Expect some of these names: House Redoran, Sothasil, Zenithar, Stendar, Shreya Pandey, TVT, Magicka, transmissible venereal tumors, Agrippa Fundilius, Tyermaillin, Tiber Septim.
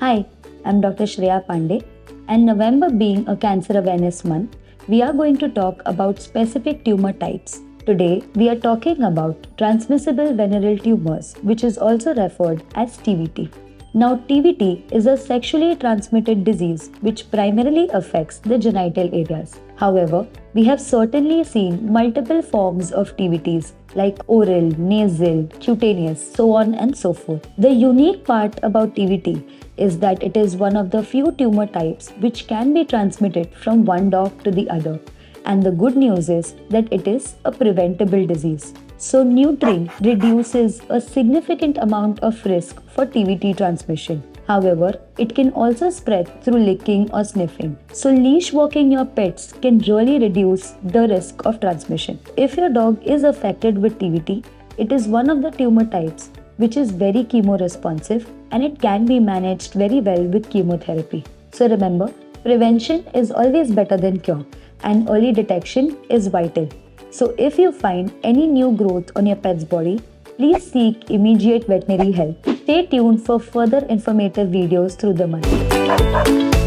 Hi, I'm Dr. Shreya Pandey, and November being a Cancer Awareness Month, we are going to talk about specific tumor types. Today, we are talking about transmissible venereal tumors, which is also referred as TVT. Now, TVT is a sexually transmitted disease which primarily affects the genital areas. However, we have certainly seen multiple forms of TVTs like oral, nasal, cutaneous, so on and so forth. The unique part about TVT is that it is one of the few tumor types which can be transmitted from one dog to the other. And the good news is that it is a preventable disease. So neutering reduces a significant amount of risk for TVT transmission. However, it can also spread through licking or sniffing. So leash walking your pets can really reduce the risk of transmission. If your dog is affected with TVT, it is one of the tumor types which is very chemoresponsive, and it can be managed very well with chemotherapy. So remember, prevention is always better than cure, and early detection is vital. So if you find any new growth on your pet's body, please seek immediate veterinary help. Stay tuned for further informative videos through the month.